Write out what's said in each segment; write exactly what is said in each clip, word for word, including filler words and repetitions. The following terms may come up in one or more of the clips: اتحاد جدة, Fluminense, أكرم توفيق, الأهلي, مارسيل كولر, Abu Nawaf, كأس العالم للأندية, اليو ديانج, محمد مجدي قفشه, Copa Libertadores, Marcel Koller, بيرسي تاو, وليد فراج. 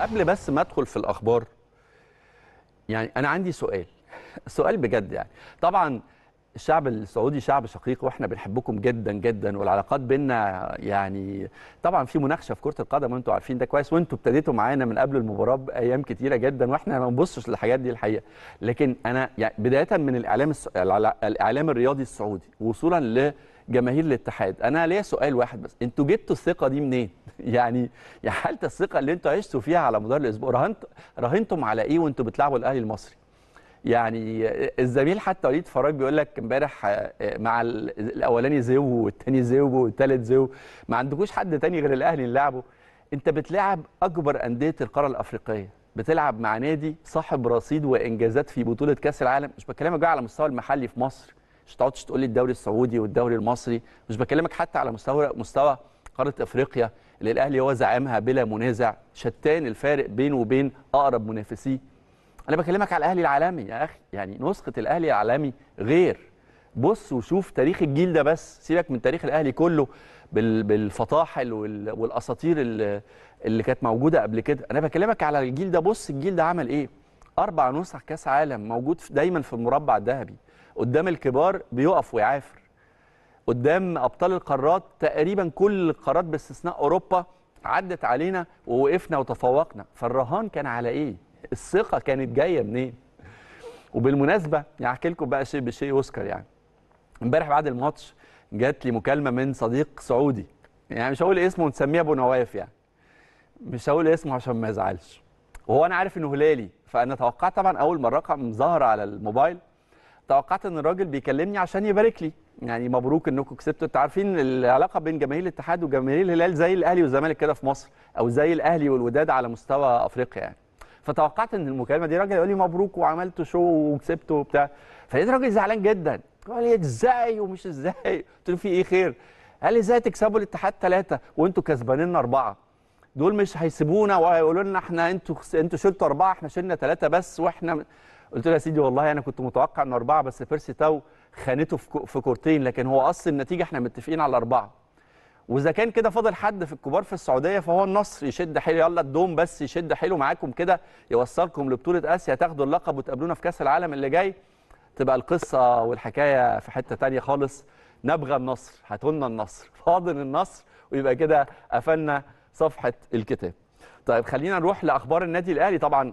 قبل بس ما ادخل في الاخبار، يعني انا عندي سؤال سؤال بجد. يعني طبعا الشعب السعودي شعب شقيق واحنا بنحبكم جدا جدا، والعلاقات بينا يعني طبعا في مناقشه في كره القدم وانتم عارفين ده كويس، وانتم ابتديتوا معانا من قبل المباراه بايام كتيره جدا، واحنا ما بنبصش للحاجات دي الحقيقه. لكن انا يعني بدايه من الاعلام الس... الاعلام الرياضي السعودي وصولا لجماهير الاتحاد، انا ليا سؤال واحد بس، انتوا جبتوا الثقه دي منين؟ يعني يا حاله الثقه اللي انتوا عشتوا فيها على مدار الاسبوع، رهنت... رهنتم على ايه وانتوا بتلعبوا الاهلي المصري؟ يعني الزميل حتى وليد فراج بيقول لك امبارح مع الاولاني زو والثاني زو والثالث زو، ما عندكوش حد تاني غير الاهلي اللي لعبه. انت بتلعب اكبر انديه القاره الافريقيه، بتلعب مع نادي صاحب رصيد وانجازات في بطوله كاس العالم، مش بكلمك بقى على المستوى المحلي في مصر، مش تقعدش تقول لي الدوري السعودي والدوري المصري، مش بكلمك حتى على مستوى مستوى قاره افريقيا اللي الاهلي هو زعامها بلا منازع، شتان الفارق بينه وبين اقرب منافسيه. أنا بكلمك على الأهلي العالمي يا أخي، يعني نسخة الأهلي العالمي غير. بص وشوف تاريخ الجيل ده بس، سيبك من تاريخ الأهلي كله بالفطاحل والأساطير اللي كانت موجودة قبل كده، أنا بكلمك على الجيل ده. بص الجيل ده عمل إيه؟ أربع نسخ كأس عالم، موجود دايماً في المربع الذهبي، قدام الكبار بيقف ويعافر، قدام أبطال القارات تقريباً كل القارات باستثناء أوروبا عدت علينا ووقفنا وتفوقنا، فالرهان كان على إيه؟ الثقة كانت جاية منين؟ وبالمناسبة يعني أحكي لكم بقى شيء بشيء أوسكار، يعني امبارح بعد الماتش جات لي مكالمة من صديق سعودي، يعني مش هقول اسمه ونسميه أبو نواف، يعني مش هقول اسمه عشان ما يزعلش، وهو أنا عارف إنه هلالي، فأنا توقعت طبعًا أول ما الرقم ظهر على الموبايل توقعت إن الراجل بيكلمني عشان يبارك لي، يعني مبروك إنكم كسبتوا. أنتوا عارفين العلاقة بين جماهير الاتحاد وجماهير الهلال زي الأهلي والزمالك كده في مصر، أو زي الأهلي والوداد على مستوى أفريقيا يعني. فتوقعت ان المكالمه دي راجل يقول لي مبروك وعملت شو وكسبت وبتاع، فلقيت راجل زعلان جدا، قال لي ازاي ومش ازاي؟ قلت له في ايه خير؟ قال لي ازاي تكسبوا الاتحاد ثلاثه وانتوا كسبانين اربعه؟ دول مش هيسيبونا وهيقولوا لنا احنا انتوا انتوا شلتوا اربعه احنا شلنا ثلاثه بس واحنا. قلت له يا سيدي والله انا كنت متوقع ان اربعه بس، بيرسي تاو خانته في كورتين، لكن هو اصل النتيجه احنا متفقين على اربعه. واذا كان كده فاضل حد في الكبار في السعوديه فهو النصر يشد حيله، يلا الدوم بس يشد حيله معاكم كده يوصلكم لبطوله اسيا، تاخدوا اللقب وتقابلونا في كاس العالم اللي جاي، تبقى القصه والحكايه في حته ثانيه خالص. نبغى النصر، هاتوا لنا النصر، فاضل النصر ويبقى كده قفلنا صفحه الكتاب. طيب خلينا نروح لاخبار النادي الاهلي. طبعا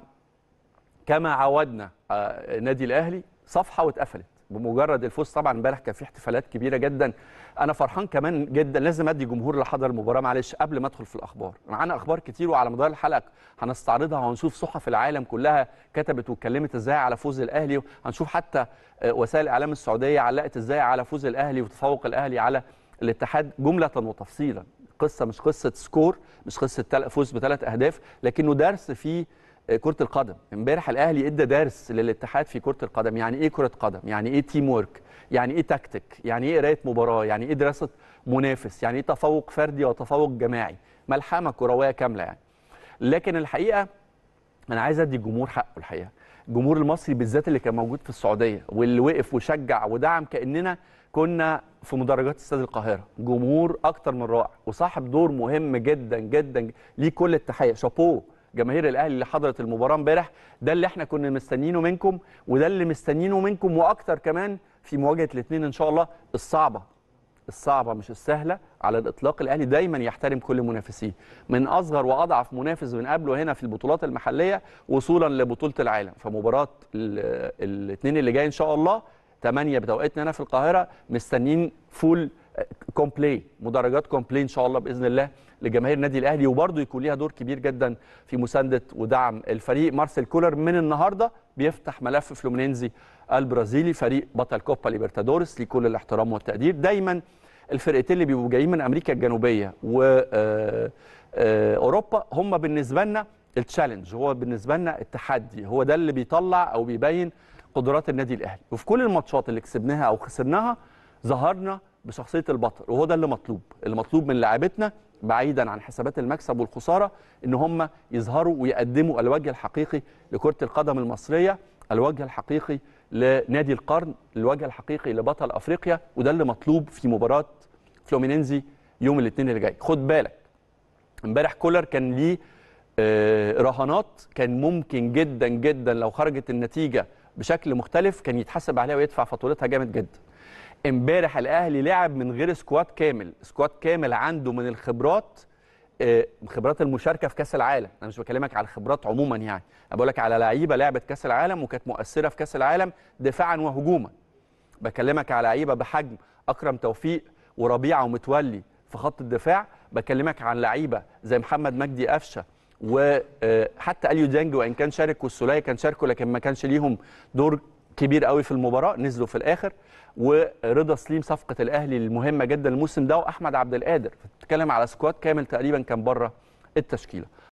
كما عودنا النادي الاهلي صفحه واتقفلت بمجرد الفوز. طبعا امبارح كان في احتفالات كبيره جدا، انا فرحان كمان جدا. لازم ادي جمهور اللي حضر المباراه، معلش قبل ما ادخل في الاخبار، معانا اخبار كتير وعلى مدار الحلقه هنستعرضها وهنشوف صحف العالم كلها كتبت واتكلمت ازاي على فوز الاهلي، هنشوف حتى وسائل الاعلام السعوديه علقت ازاي على فوز الاهلي وتفوق الاهلي على الاتحاد جمله وتفصيلا. قصه مش قصه سكور، مش قصه فوز بثلاث اهداف، لكنه درس في كرة القدم. امبارح الاهلي ادى درس للاتحاد في كرة القدم، يعني ايه كرة قدم؟ يعني ايه تيم ورك؟ يعني ايه تكتيك؟ يعني ايه قراية مباراة؟ يعني ايه دراسة منافس؟ يعني ايه تفوق فردي وتفوق جماعي؟ ملحمة كروية كاملة يعني. لكن الحقيقة انا عايز ادي الجمهور حقه، الحقيقة الجمهور المصري بالذات اللي كان موجود في السعودية واللي وقف وشجع ودعم كأننا كنا في مدرجات استاد القاهرة، جمهور اكتر من رائع وصاحب دور مهم جدا جدا ليه كل التحية. شابوه جماهير الاهلي اللي حضرت المباراه امبارح، ده اللي احنا كنا مستنيينه منكم وده اللي مستنيينه منكم واكتر كمان في مواجهه الاثنين ان شاء الله الصعبه. الصعبه مش السهله على الاطلاق، الاهلي دايما يحترم كل منافسيه، من اصغر واضعف منافس بنقابله هنا في البطولات المحليه وصولا لبطوله العالم. فمباراه الاثنين اللي جاي ان شاء الله ثمانية بتوقيتنا هنا في القاهره، مستنيين فول كومبلي، مدرجات كومبلي ان شاء الله باذن الله لجماهير النادي الاهلي، وبرضه يكون ليها دور كبير جدا في مسانده ودعم الفريق. مارسيل كولر من النهارده بيفتح ملف فلومينينزي البرازيلي، فريق بطل كوبا ليبرتادورس، ليه كل الاحترام والتقدير. دايما الفرقتين اللي بيبقوا جايين من امريكا الجنوبيه واوروبا هم بالنسبه لنا التشالنج، هو بالنسبه لنا التحدي، هو ده اللي بيطلع او بيبين قدرات النادي الاهلي. وفي كل الماتشات اللي كسبناها او خسرناها ظهرنا بشخصيه البطل، وهو ده اللي مطلوب، اللي مطلوب من لاعبتنا بعيدا عن حسابات المكسب والخساره، ان هم يظهروا ويقدموا الوجه الحقيقي لكره القدم المصريه، الوجه الحقيقي لنادي القرن، الوجه الحقيقي لبطل افريقيا، وده اللي مطلوب في مباراه فلومينينزي يوم الاثنين اللي جاي. خد بالك امبارح كولر كان ليه رهانات كان ممكن جدا جدا لو خرجت النتيجه بشكل مختلف كان يتحسب عليها ويدفع فاتورتها جامد جدا. امبارح الاهلي لعب من غير سكواد كامل، سكواد كامل عنده من الخبرات، خبرات المشاركه في كاس العالم، انا مش بكلمك على الخبرات عموما يعني، انا بقول لك على لعيبه لعبت كاس العالم وكانت مؤثره في كاس العالم دفاعا وهجوما. بكلمك على لعيبه بحجم اكرم توفيق وربيعه ومتولي في خط الدفاع، بكلمك عن لعيبه زي محمد مجدي قفشه وحتى اليو ديانج وان كان شارك والسوليه كان شاركوا لكن ما كانش ليهم دور كبير قوي في المباراه، نزلوا في الاخر. ورضا سليم صفقه الاهلي المهمه جدا الموسم ده، واحمد عبد القادر، بتتكلم على سكواد كامل تقريبا كان بره التشكيله.